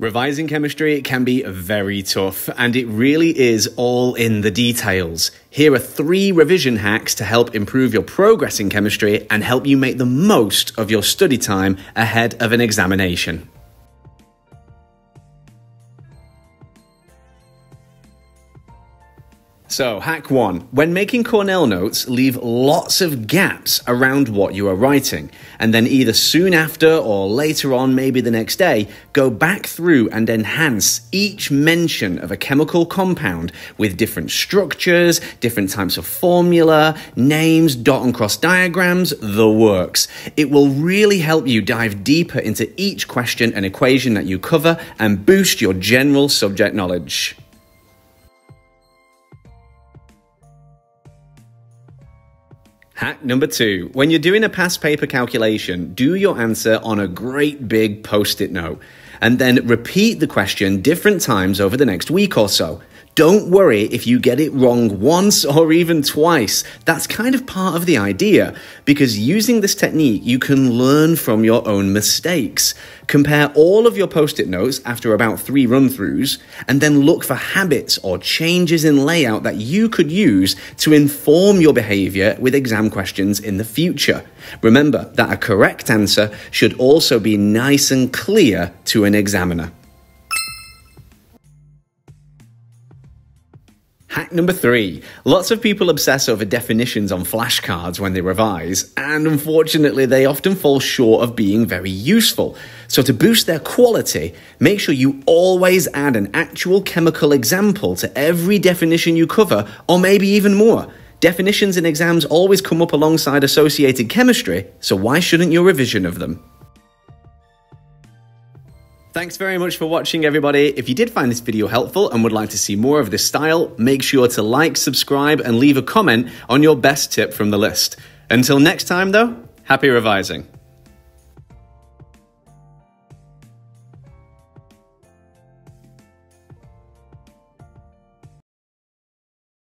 Revising chemistry can be very tough, and it really is all in the details. Here are 3 revision hacks to help improve your progress in chemistry and help you make the most of your study time ahead of an examination. So, hack 1. When making Cornell notes, leave lots of gaps around what you are writing, and then either soon after or later on, maybe the next day, go back through and enhance each mention of a chemical compound with different structures, different types of formula, names, dot and cross diagrams, the works. It will really help you dive deeper into each question and equation that you cover and boost your general subject knowledge. Hack number 2. When you're doing a past paper calculation, do your answer on a great big post-it note, and then repeat the question different times over the next week or so. Don't worry if you get it wrong once or even twice. That's kind of part of the idea, because using this technique, you can learn from your own mistakes. Compare all of your post-it notes after about 3 run-throughs, and then look for habits or changes in layout that you could use to inform your behavior with exam questions in the future. Remember that a correct answer should also be nice and clear to an examiner. Hack number 3. Lots of people obsess over definitions on flashcards when they revise, and unfortunately they often fall short of being very useful. So to boost their quality, make sure you always add an actual chemical example to every definition you cover, or maybe even more. Definitions in exams always come up alongside associated chemistry, so why shouldn't your revision of them? Thanks very much for watching, everybody. If you did find this video helpful and would like to see more of this style, make sure to like, subscribe, and leave a comment on your best tip from the list. Until next time, though, happy revising.